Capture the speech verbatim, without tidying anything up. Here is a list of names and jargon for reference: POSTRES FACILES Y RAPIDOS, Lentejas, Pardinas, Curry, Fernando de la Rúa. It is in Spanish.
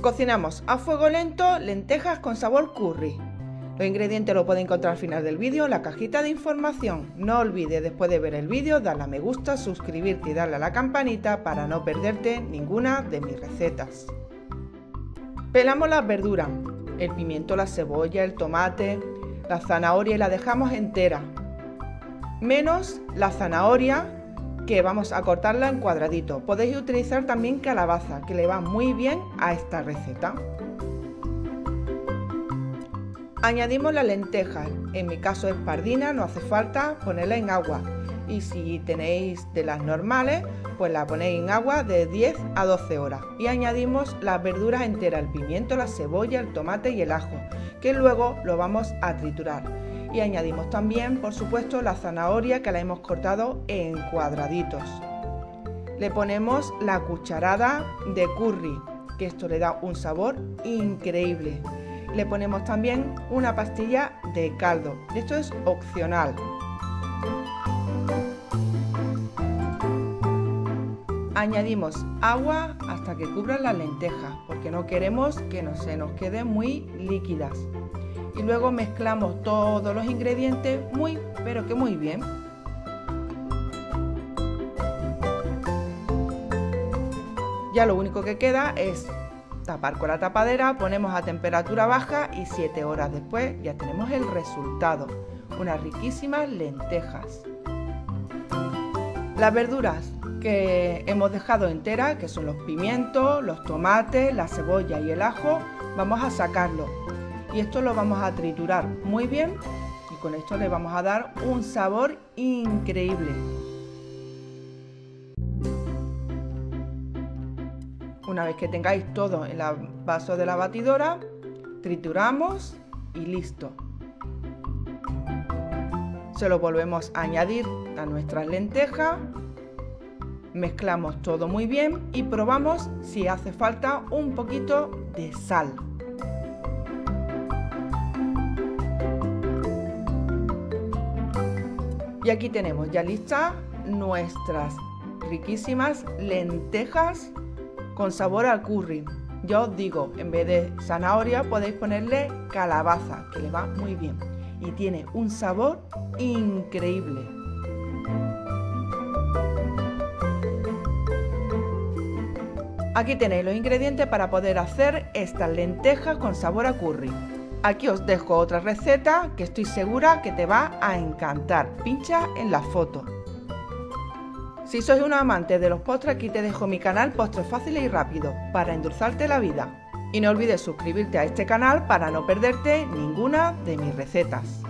Cocinamos a fuego lento lentejas con sabor curry. Los ingredientes los puede encontrar al final del vídeo en la cajita de información. No olvides, después de ver el vídeo, darle a me gusta, suscribirte y darle a la campanita para no perderte ninguna de mis recetas. Pelamos las verduras, el pimiento, la cebolla, el tomate, la zanahoria y la dejamos entera, menos la zanahoria que vamos a cortarla en cuadraditos. Podéis utilizar también calabaza, que le va muy bien a esta receta. Añadimos las lentejas, en mi caso es pardina, no hace falta ponerla en agua, y si tenéis de las normales pues la ponéis en agua de diez a doce horas, y añadimos las verduras enteras, el pimiento, la cebolla, el tomate y el ajo, que luego lo vamos a triturar, y añadimos también, por supuesto, la zanahoria, que la hemos cortado en cuadraditos. Le ponemos la cucharada de curry, que esto le da un sabor increíble. Le ponemos también una pastilla de caldo, esto es opcional. Añadimos agua hasta que cubran las lentejas, porque no queremos que no se nos queden muy líquidas. Y luego mezclamos todos los ingredientes muy, pero que muy bien. Ya lo único que queda es tapar con la tapadera, ponemos a temperatura baja y siete horas después ya tenemos el resultado. Unas riquísimas lentejas. Las verduras que hemos dejado entera, que son los pimientos, los tomates, la cebolla y el ajo, vamos a sacarlo, y esto lo vamos a triturar muy bien, y con esto le vamos a dar un sabor increíble. Una vez que tengáis todo en el vaso de la batidora, trituramos y listo. Se lo volvemos a añadir a nuestras lentejas. Mezclamos todo muy bien y probamos si hace falta un poquito de sal. Y aquí tenemos ya listas nuestras riquísimas lentejas con sabor al curry. Ya os digo, en vez de zanahoria podéis ponerle calabaza, que le va muy bien y tiene un sabor increíble. Aquí tenéis los ingredientes para poder hacer estas lentejas con sabor a curry. Aquí os dejo otra receta que estoy segura que te va a encantar. Pincha en la foto. Si sois un amante de los postres, aquí te dejo mi canal Postres Fáciles y Rápidos para endulzarte la vida. Y no olvides suscribirte a este canal para no perderte ninguna de mis recetas.